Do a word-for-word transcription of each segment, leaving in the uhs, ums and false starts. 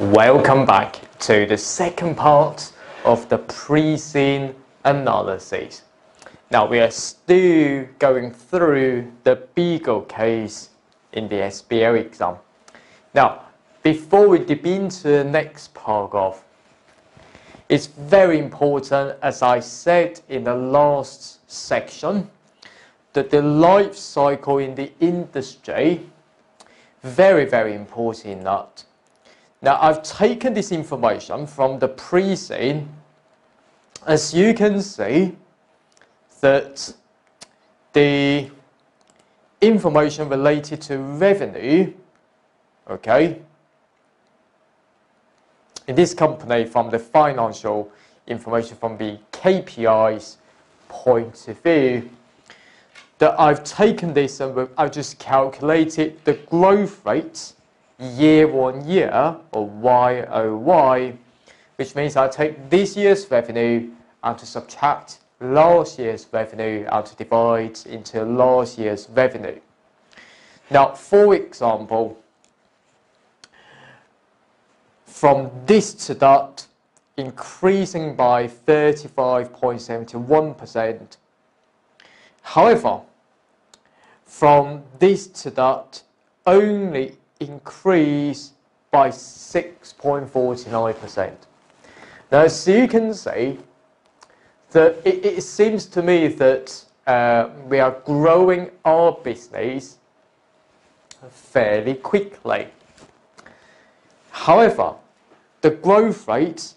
Welcome back to the second part of the pre-scene analysis. Now we are still going through the Beago case in the S B L exam. Now before we dip into the next paragraph, it's very important, as I said in the last section, that the life cycle in the industry, very very important in that. Now I've taken this information from the pre-scene. As you can see that the information related to revenue, okay, in this company from the financial information from the K P Is point of view, that I've taken this and I've just calculated the growth rate year on year, or Y O Y, which means I take this year's revenue and to subtract last year's revenue and to divide into last year's revenue. Now, for example, from this to that, increasing by thirty-five point seven one percent. However, from this to that, only increase by six point four nine percent. Now, as you can see, that it, it seems to me that uh, we are growing our business fairly quickly. However, the growth rate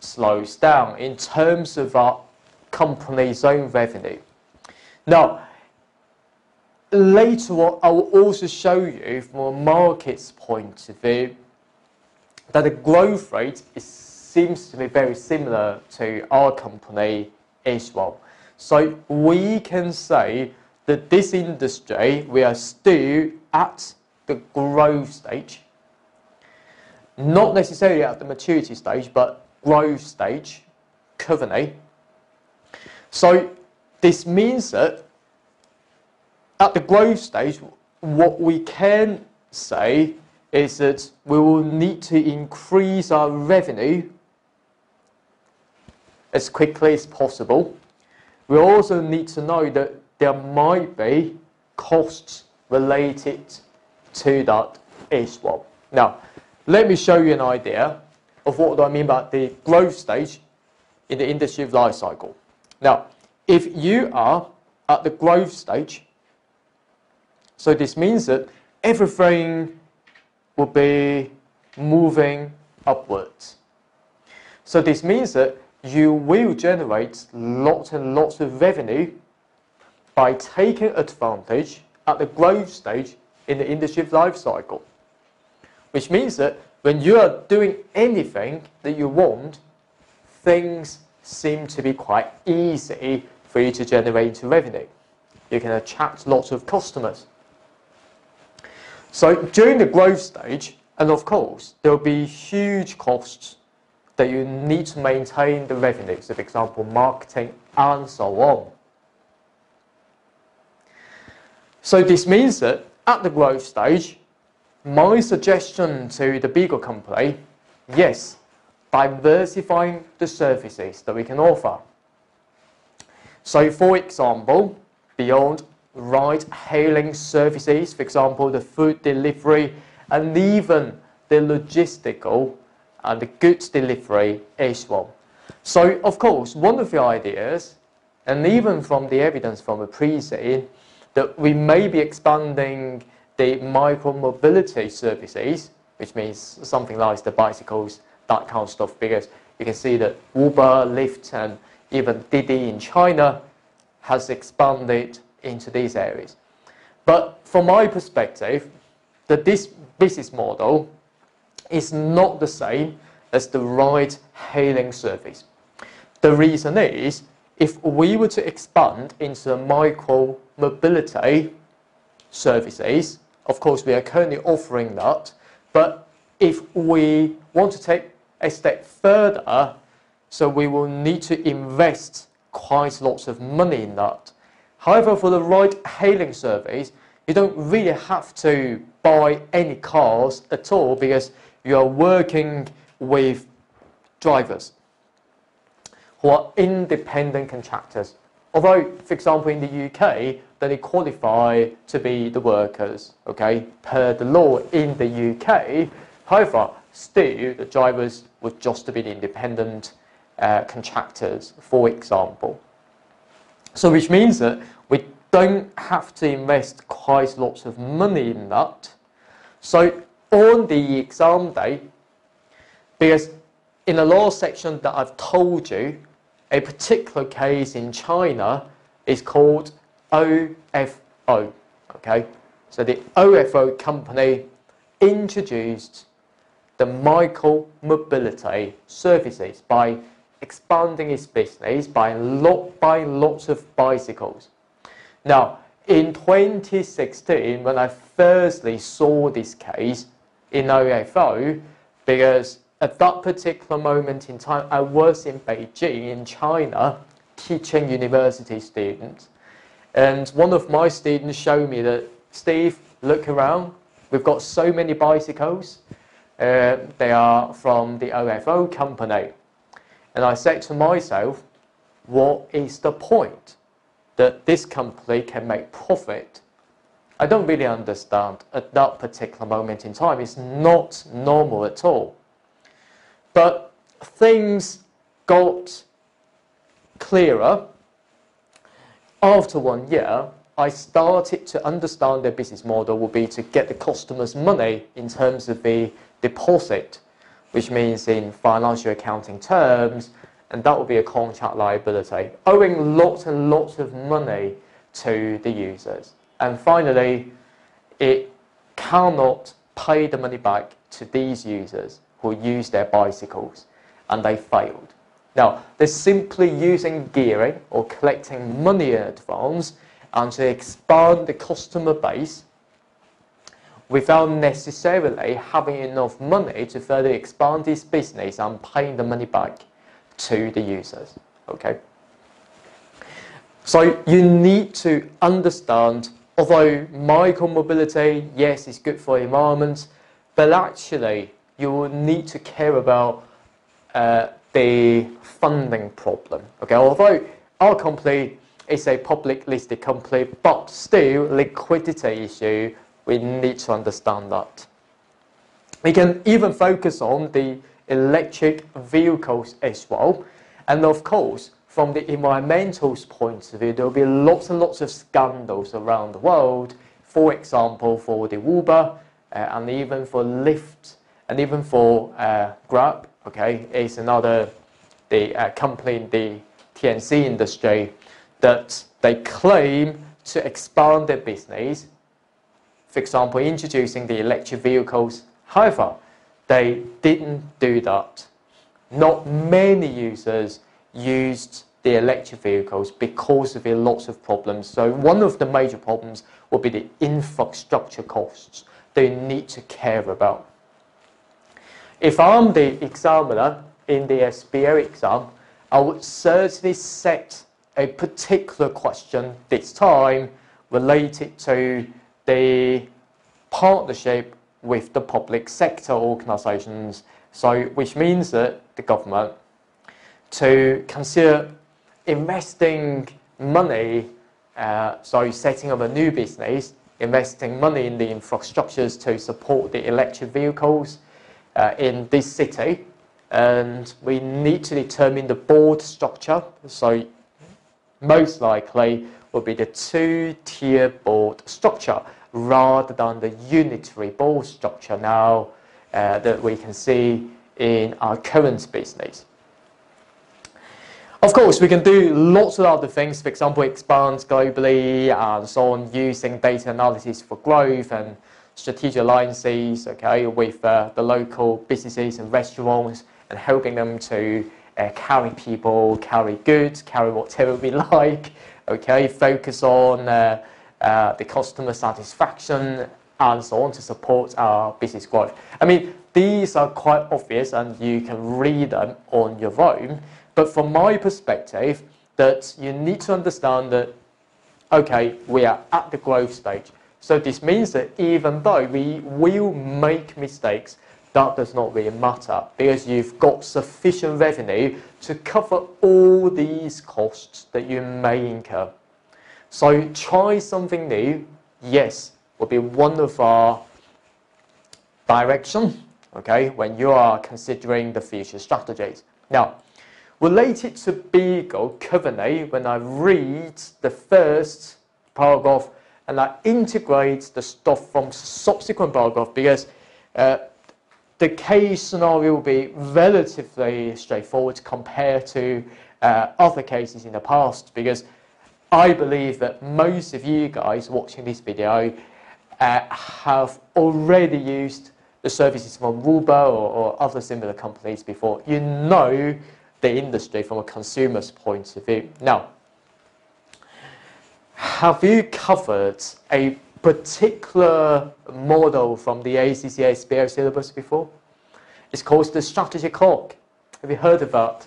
slows down in terms of our company's own revenue. Now, later on, I will also show you from a market's point of view that the growth rate is, seems to be very similar to our company as well. So we can say that this industry, we are still at the growth stage. Not necessarily at the maturity stage, but growth stage currently. So this means that at the growth stage, what we can say is that we will need to increase our revenue as quickly as possible. We also need to know that there might be costs related to that as well. Now, let me show you an idea of what I mean by the growth stage in the industry life cycle. Now, if you are at the growth stage, so this means that everything will be moving upwards. So this means that you will generate lots and lots of revenue by taking advantage at the growth stage in the industry life cycle. Which means that when you are doing anything that you want, things seem to be quite easy for you to generate revenue. You can attract lots of customers. So during the growth stage, and of course, there will be huge costs that you need to maintain the revenues, for example, marketing and so on. So this means that at the growth stage, my suggestion to the Beagle company, yes, diversifying the services that we can offer. So for example, beyond ride-hailing services, for example, the food delivery and even the logistical and the goods delivery as well. So, of course, one of the ideas, and even from the evidence from the pre-scene, that we may be expanding the micro-mobility services, which means something like the bicycles, that kind of stuff, because you can see that Uber, Lyft and even Didi in China has expanded into these areas. But from my perspective, that this business model is not the same as the ride-hailing service. The reason is, if we were to expand into micro-mobility services, of course we are currently offering that, but if we want to take a step further, so we will need to invest quite lots of money in that. However, for the ride-hailing service, you don't really have to buy any cars at all, because you are working with drivers who are independent contractors. Although, for example, in the U K, then they qualify to be the workers, okay, per the law in the U K. However, still, the drivers would just be the independent uh, contractors, for example. So which means that we don't have to invest quite lots of money in that. So on the exam day, because in the last section that I've told you, a particular case in China is called O F O, okay? So the O F O company introduced the micro-mobility services by expanding its business by lot by lots of bicycles. Now, in twenty sixteen, when I firstly saw this case in O F O, because at that particular moment in time, I was in Beijing, in China, teaching university students. And one of my students showed me that, Steve, look around, we've got so many bicycles. Uh, they are from the O F O company. And I said to myself, what is the point that this company can make profit? I don't really understand at that particular moment in time. It's not normal at all. But things got clearer. After one year, I started to understand their business model would be to get the customers' money in terms of the deposit, which means in financial accounting terms, and that would be a contract liability, owing lots and lots of money to the users. And finally, it cannot pay the money back to these users who use their bicycles, and they failed. Now, they're simply using gearing or collecting money in advance and to expand the customer base without necessarily having enough money to further expand this business and paying the money back to the users. Okay. So you need to understand, although micro-mobility, yes, it's good for the environment, but actually you will need to care about uh, the funding problem. Okay, although our company is a public listed company, but still liquidity issue, we need to understand that. We can even focus on the electric vehicles as well. And of course, from the environmental point of view, there will be lots and lots of scandals around the world, for example, for the Uber, uh, and even for Lyft, and even for uh, Grab. Okay, it's another the uh, company in the T N C industry that they claim to expand their business, for example, introducing the electric vehicles. However, they didn't do that. Not many users used the electric vehicles because of lots of problems. So one of the major problems will be the infrastructure costs they need to care about. If I'm the examiner in the S B O exam, I would certainly set a particular question this time related to the partnership with the public sector organisations, so which means that the government to consider investing money, uh, so setting up a new business, investing money in the infrastructures to support the electric vehicles Uh, in this city, and we need to determine the board structure. So most likely will be the two-tier board structure rather than the unitary board structure now uh, that we can see in our current business. Of course, we can do lots of other things, for example, expand globally and so on, using data analysis for growth and strategic alliances, okay, with uh, the local businesses and restaurants, and helping them to uh, carry people, carry goods, carry whatever we like, okay, focus on uh, uh, the customer satisfaction and so on to support our business growth. I mean, these are quite obvious and you can read them on your own, but from my perspective, that you need to understand that, okay, we are at the growth stage. So this means that even though we will make mistakes, that does not really matter because you've got sufficient revenue to cover all these costs that you may incur. So try something new, yes, will be one of our direction, okay, when you are considering the future strategies. Now, related to Beagle Kubernetes, when I read the first paragraph and I integrate the stuff from subsequent paragraph, because uh, the case scenario will be relatively straightforward compared to uh, other cases in the past, because I believe that most of you guys watching this video uh, have already used the services from Warba or, or other similar companies before. You know the industry from a consumer's point of view. Now, have you covered a particular model from the ACCA S B L syllabus before? It's called the strategy clock. Have you heard of that?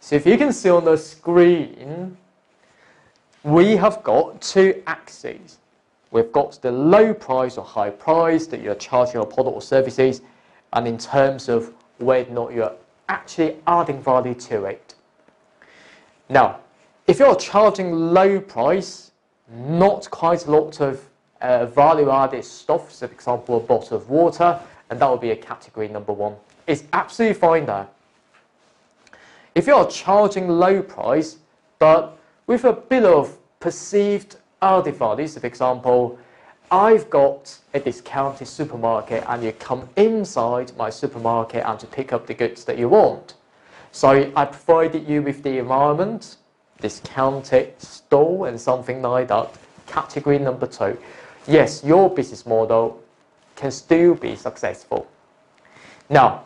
So if you can see on the screen, we have got two axes. We've got the low price or high price that you're charging your product or services, and in terms of whether or not you're actually adding value to it. Now, if you're charging low price, not quite a lot of uh, value-added stuff, so for example a bottle of water, and that would be a category number one. It's absolutely fine there. If you are charging low price, but with a bit of perceived added value, so for example, I've got a discounted supermarket and you come inside my supermarket and to pick up the goods that you want. So I provided you with the environment, discounted store and something like that, category number two. Yes, your business model can still be successful. Now,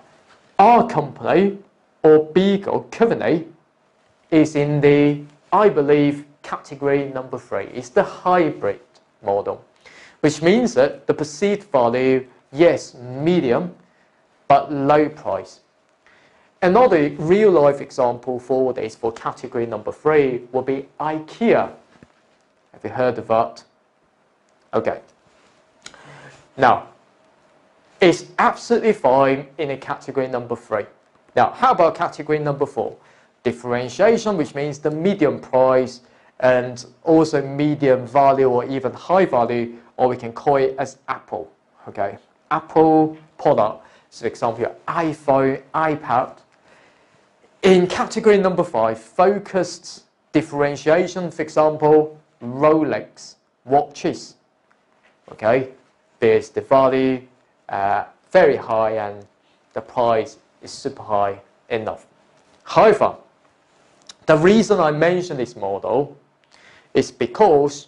our company or Beagle Kubernetes is in the, I believe, category number three. It's the hybrid model, which means that the perceived value, yes, medium, but low price. Another real-life example for this, for category number three, will be IKEA. Have you heard of that? Okay. Now, it's absolutely fine in a category number three. Now, how about category number four? Differentiation, which means the medium price and also medium value or even high value, or we can call it as Apple, okay? Apple product, so for example, your iPhone, iPad. In category number five, focused differentiation, for example, Rolex watches, okay? There's the value, uh, very high, and the price is super high enough. However, the reason I mention this model is because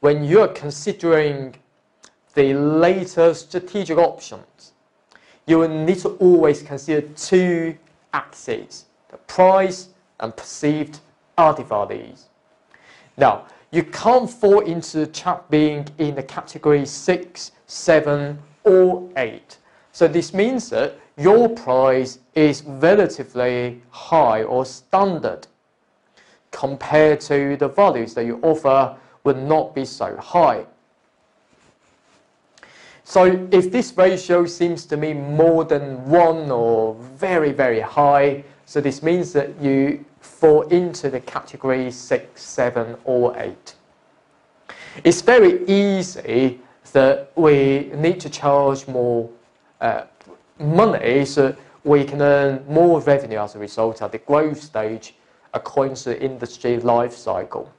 when you're considering the later strategic options, you will need to always consider two axes, the price and perceived added values. Now, you can't fall into the trap being in the category six, seven or eight. So this means that your price is relatively high or standard compared to the values that you offer will not be so high. So if this ratio seems to me more than one or very, very high, so this means that you fall into the category six, seven, or eight. It's very easy that we need to charge more uh, money so we can earn more revenue as a result at the growth stage according to the industry life cycle.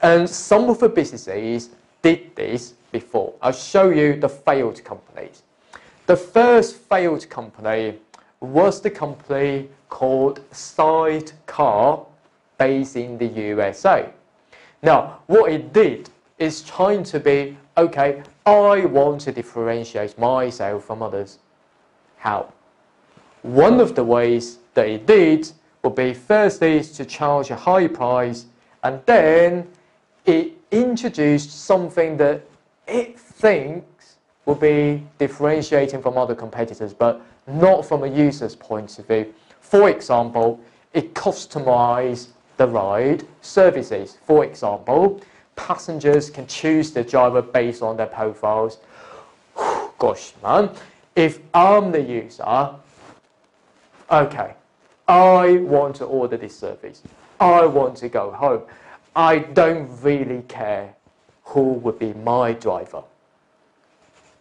And some of the businesses did this before. I'll show you the failed companies. The first failed company was the company called Sidecar, based in the U S A. Now, what it did is trying to be, okay, I want to differentiate myself from others. How? One of the ways that it did would be firstly to charge a high price, and then it introduced something that it thinks will be differentiating from other competitors, but not from a user's point of view. For example, it customized the ride services. For example, passengers can choose the driver based on their profiles. Gosh, man, If I'm the user, okay, I want to order this service. I want to go home. I don't really care who would be my driver.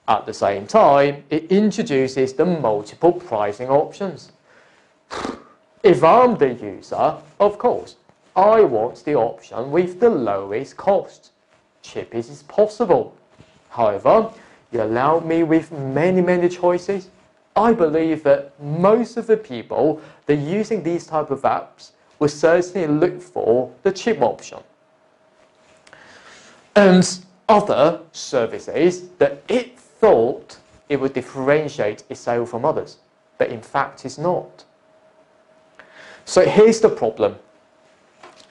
At the same time, it introduces the multiple pricing options. If I'm the user, of course, I want the option with the lowest cost, cheapest as possible. However, you allow me with many, many choices. I believe that most of the people that are using these type of apps will certainly look for the cheap option. And other services that it thought it would differentiate itself from others, but in fact it's not. So here's the problem.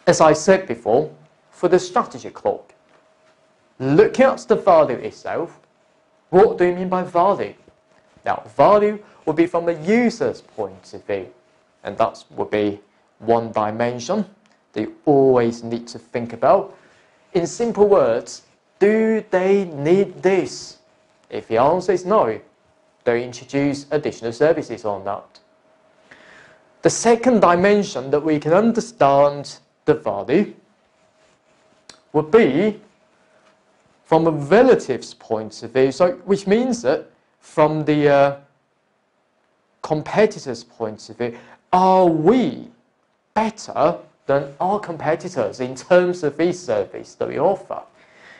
As I said before, for the strategy clock, look at the value itself. What do you mean by value? Now, value would be from the user's point of view, and that would be one dimension that you always need to think about. In simple words, do they need this? If the answer is no, they introduce additional services on that. The second dimension that we can understand the value would be from a relative's point of view, so which means that from the uh, competitor's point of view, are we better than our competitors in terms of this service that we offer?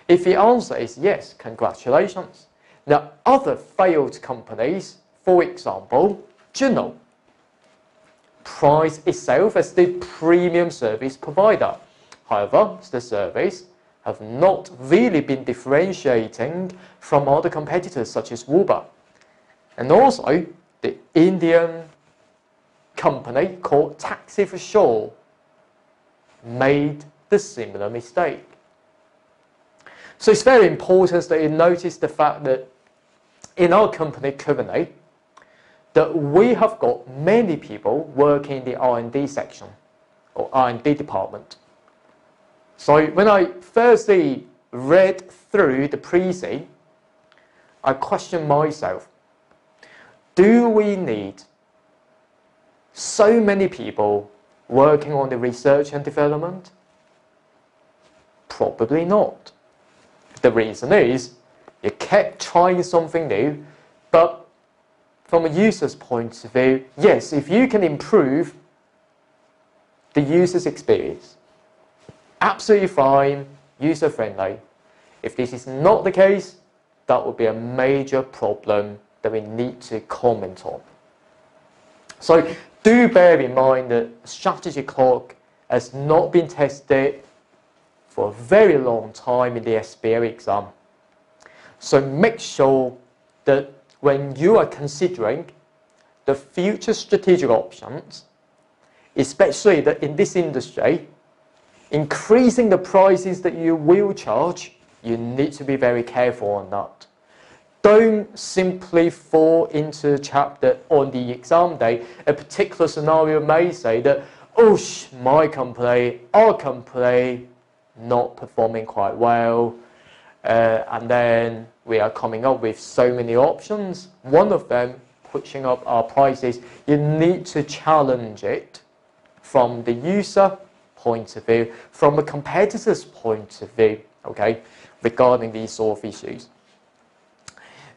If the answer is yes, congratulations. Now, other failed companies, for example, Juno, prides itself as the premium service provider. However, the service have not really been differentiating from other competitors such as Warba. And also, the Indian company called Taxi for Sure made the similar mistake. So it's very important that you notice the fact that in our company currently, that we have got many people working in the R and D section or R and D department. So when I firstly read through the pre-C, I questioned myself, do we need so many people working on the research and development? Probably not. The reason is, you kept trying something new, but from a user's point of view, yes, if you can improve the user's experience, absolutely fine, user-friendly. If this is not the case, that would be a major problem that we need to comment on. So do bear in mind that strategy clock has not been tested for a very long time in the S B L exam. So make sure that when you are considering the future strategic options, especially that in this industry, increasing the prices that you will charge, you need to be very careful on that. Don't simply fall into a trap that on the exam day, a particular scenario may say that, oh, my company, our company, not performing quite well, uh, and then we are coming up with so many options. One of them, pushing up our prices. You need to challenge it from the user point of view, from a competitor's point of view, okay, regarding these sort of issues.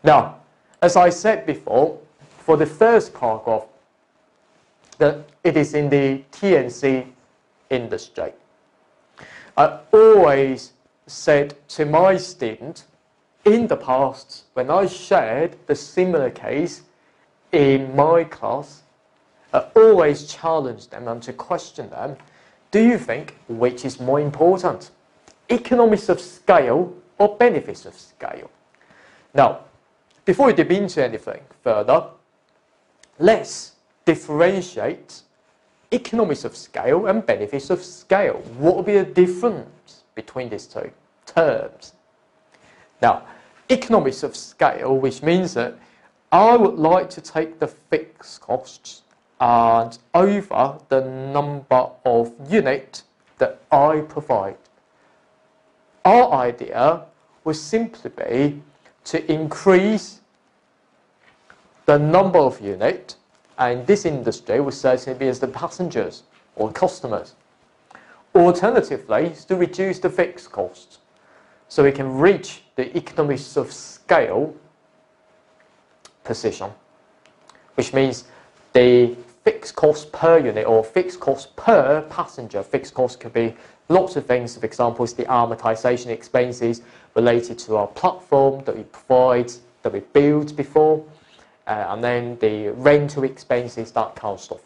Now, as I said before, for the first paragraph, that it is in the T N C industry. I always said to my student in the past, when I shared the similar case in my class, I always challenged them and to question them, do you think which is more important, economies of scale or benefits of scale? Now, before we dip into anything further, let's differentiate economies of scale and benefits of scale. What would be the difference between these two terms? Now, economies of scale, which means that I would like to take the fixed costs and over the number of units that I provide. Our idea would simply be to increase the number of units, and this industry would certainly be as the passengers or customers. Alternatively, is to reduce the fixed costs, so we can reach the economies of scale position, which means the fixed cost per unit or fixed cost per passenger. Fixed cost could be lots of things. For example, it's the amortization expenses related to our platform that we provide, that we built before, uh, and then the rental expenses, that kind of stuff.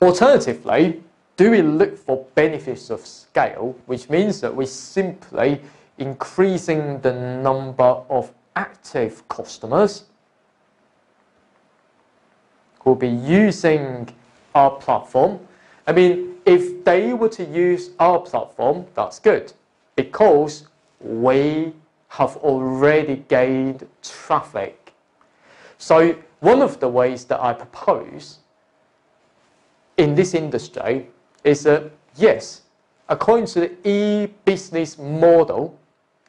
Alternatively, do we look for benefits of scale, which means that we're simply increasing the number of active customers who will be using our platform. I mean, if they were to use our platform, that's good, because we have already gained traffic. So one of the ways that I propose in this industry is that, yes, according to the e-business model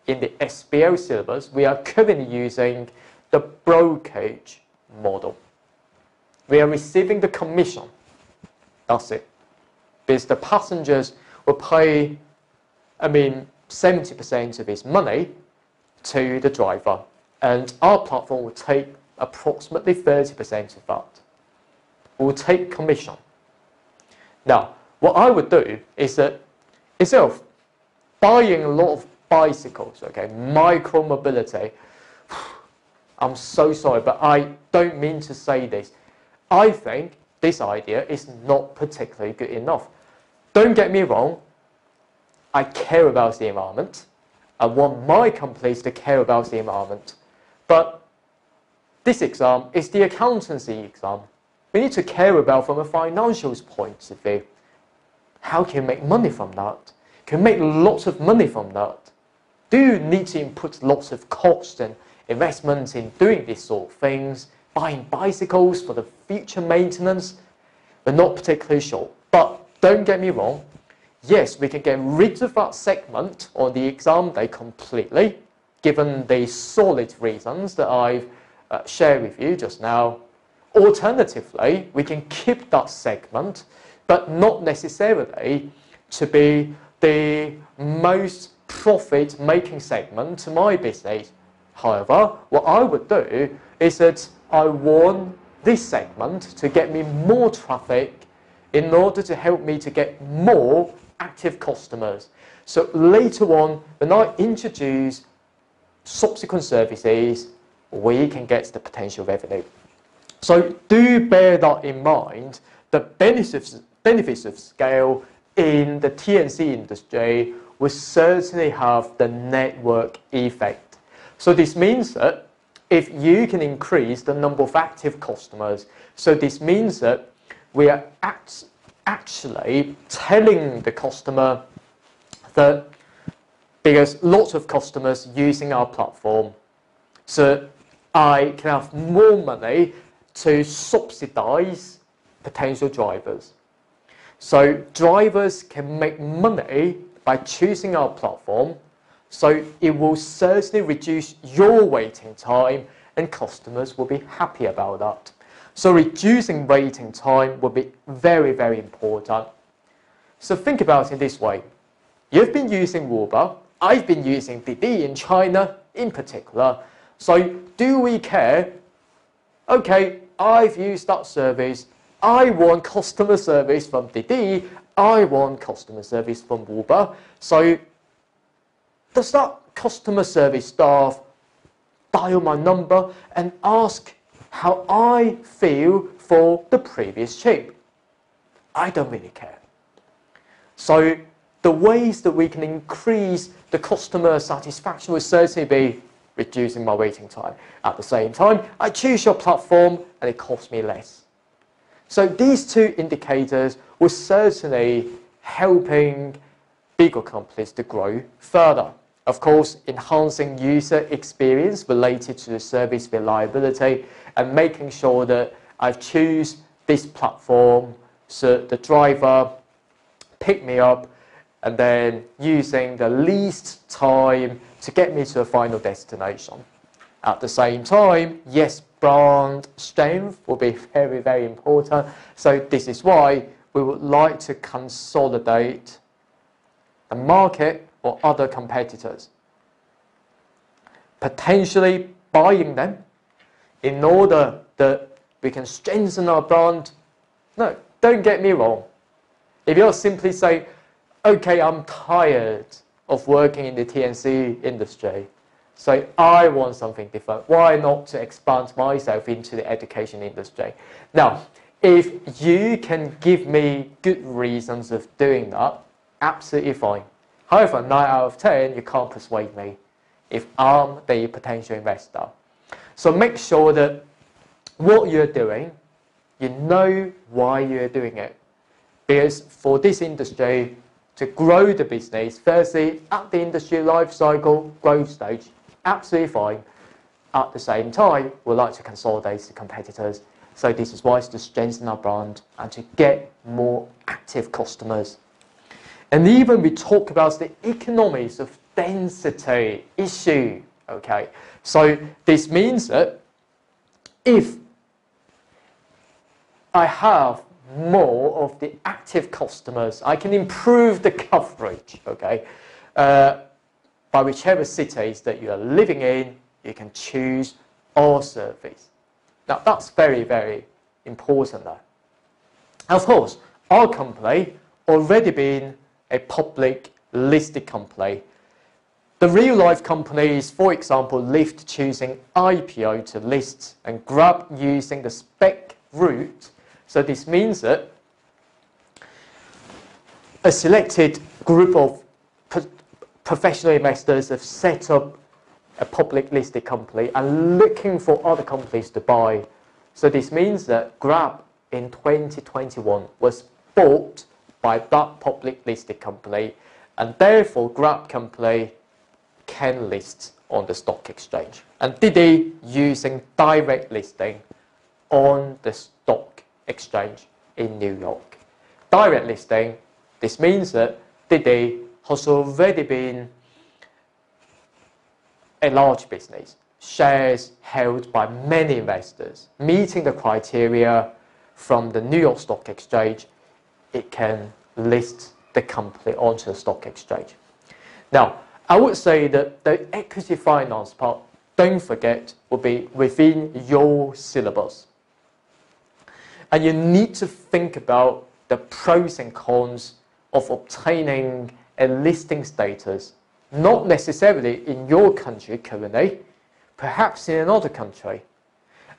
in the S B O syllabus, we are currently using the brokerage model. We are receiving the commission. That's it. Because the passengers will pay, I mean, seventy percent of his money to the driver, and our platform will take approximately thirty percent of that. We'll take commission. Now, what I would do is that instead of buying a lot of bicycles, okay, micro mobility, I'm so sorry, but I don't mean to say this. I think this idea is not particularly good enough. Don't get me wrong, I care about the environment. I want my companies to care about the environment. But this exam is the accountancy exam. We need to care about from a financial point of view. How can you make money from that? Can you make lots of money from that? Do you need to input lots of cost and investment in doing these sort of things? Buying bicycles for the future maintenance? We're not particularly sure. But don't get me wrong. Yes, we can get rid of that segment on the exam day completely, given the solid reasons that I've uh, shared with you just now. Alternatively, we can keep that segment, but not necessarily to be the most profit-making segment to my business. However, what I would do is that I want this segment to get me more traffic in order to help me to get more active customers. So later on, when I introduce subsequent services, we can get the potential revenue. So do bear that in mind, the benefits, benefits of scale in the T N C industry will certainly have the network effect. So this means that if you can increase the number of active customers, so this means that we are act, actually telling the customer that, because lots of customers using our platform, so I can have more money to subsidize potential drivers. So drivers can make money by choosing our platform, so it will certainly reduce your waiting time, and customers will be happy about that. So reducing waiting time will be very, very important. So think about it this way. You've been using Warba, I've been using Didi in China in particular. So do we care? Okay, I've used that service. I want customer service from Didi. I want customer service from Warba. So does that customer service staff dial my number and ask how I feel for the previous chip? I don't really care. So the ways that we can increase the customer satisfaction will certainly be reducing my waiting time. At the same time, I choose your platform and it costs me less. So these two indicators were certainly helping bigger companies to grow further. Of course, enhancing user experience related to the service reliability and making sure that I choose this platform so the driver pick me up and then using the least time to get me to a final destination. At the same time, yes, brand strength will be very, very important. So this is why we would like to consolidate the market or other competitors, potentially buying them in order that we can strengthen our brand. No, don't get me wrong. If you'll simply say, okay, I'm tired of working in the T N C industry, so I want something different. Why not to expand myself into the education industry? Now, if you can give me good reasons of doing that, absolutely fine. However, nine out of ten, you can't persuade me if I'm the potential investor. So make sure that what you're doing, you know why you're doing it. Because for this industry to grow the business, firstly, at the industry life cycle growth stage, absolutely fine. At the same time, we'd like to consolidate the competitors. So this is why it's to strengthen our brand and to get more active customers. And even we talk about the economics of density issue. Okay, so this means that if I have more of the active customers, I can improve the coverage, okay? Uh, by whichever cities that you are living in, you can choose our service. Now, that's very, very important though. Of course, our company already been a public listed company. The real-life companies, for example, Lyft choosing I P O to list and Grab using the spec route. So this means that a selected group of professional investors have set up a public listed company and looking for other companies to buy. So this means that Grab in twenty twenty-one was bought by that public listed company, and therefore Grab company can list on the stock exchange. And Didi using direct listing on the stock exchange in New York. Direct listing, this means that Didi has already been a large business, shares held by many investors, meeting the criteria from the New York Stock Exchange, it can list the company onto the stock exchange. Now, I would say that the equity finance part, don't forget, will be within your syllabus. And you need to think about the pros and cons of obtaining a listing status, not necessarily in your country currently, perhaps in another country.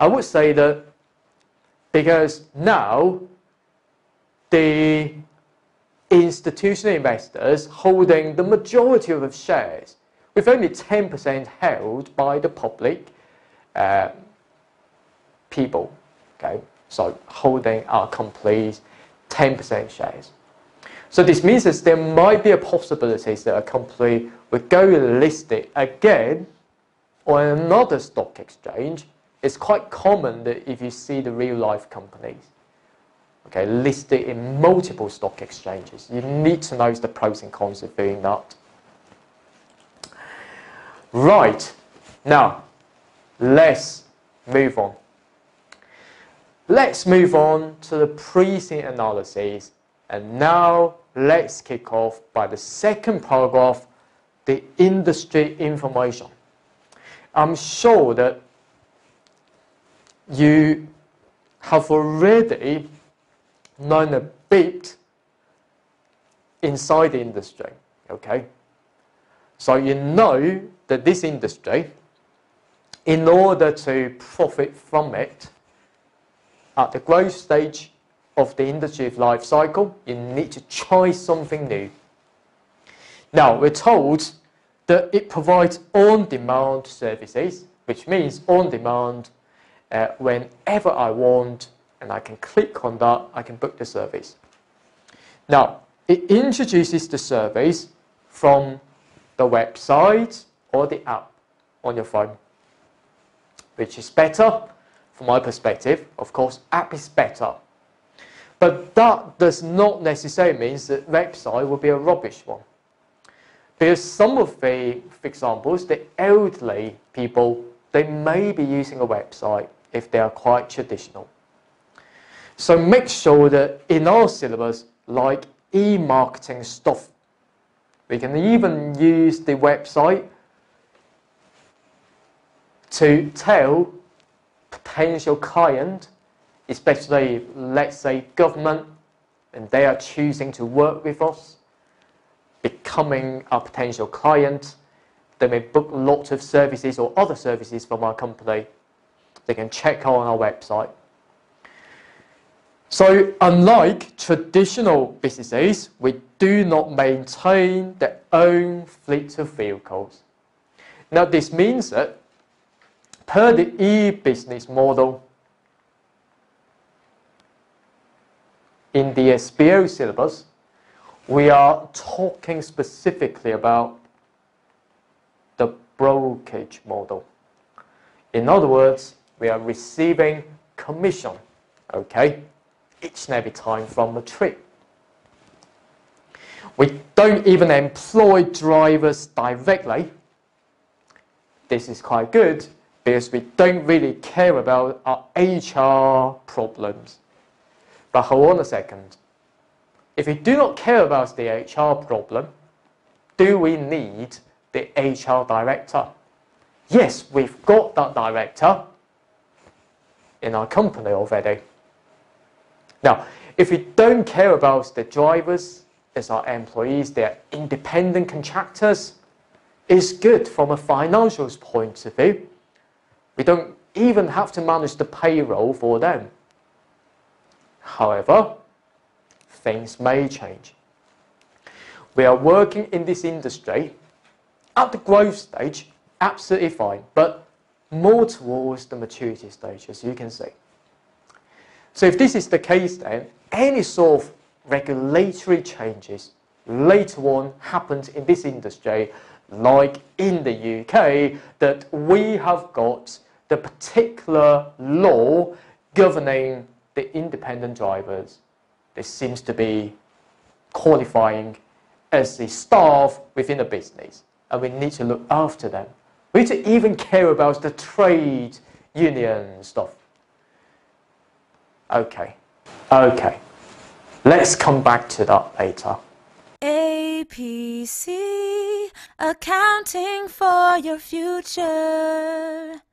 I would say that because now the institutional investors holding the majority of the shares, with only ten percent held by the public uh, people, okay? So holding our companies ten percent shares. So this means that there might be a possibility that a company would go listed again on another stock exchange. It's quite common that if you see the real life companies, okay, listed in multiple stock exchanges, you need to know the pros and cons of doing that. Right, now let's move on. Let's move on to the precinct analysis, and now let's kick off by the second paragraph, the industry information. I'm sure that you have already known a bit inside the industry, okay? So you know that this industry, in order to profit from it, at the growth stage of the industry life cycle, you need to try something new. Now, we're told that it provides on-demand services, which means on-demand uh, whenever I want, and I can click on that, I can book the service. Now, it introduces the service from the website or the app on your phone, which is better. From my perspective, of course, app is better. But that does not necessarily mean that website will be a rubbish one. Because some of the, for example, the elderly people, they may be using a website if they are quite traditional. So make sure that in our syllabus, like e-marketing stuff, we can even use the website to tell potential client, especially if, let's say, government, and they are choosing to work with us, becoming a potential client. They may book lots of services or other services from our company. They can check out on our website. So unlike traditional businesses, we do not maintain their own fleet of vehicles. Now this means that per the e-business model in the S B O syllabus, we are talking specifically about the brokerage model. In other words, we are receiving commission, okay, each and every time from the trip. We don't even employ drivers directly. This is quite good because we don't really care about our H R problems. But hold on a second. If we do not care about the H R problem, do we need the H R director? Yes, we've got that director in our company already. Now, if we don't care about the drivers as our employees, they're independent contractors, it's good from a financial point of view. We don't even have to manage the payroll for them. However, things may change. We are working in this industry at the growth stage, absolutely fine, but more towards the maturity stage, as you can see. So if this is the case then, any sort of regulatory changes later on happens in this industry, like in the U K, that we have got the particular law governing the independent drivers. This seems to be qualifying as the staff within a business, and we need to look after them. We need to even care about the trade union stuff. Okay, okay. Let's come back to that later. A P C, accounting for your future.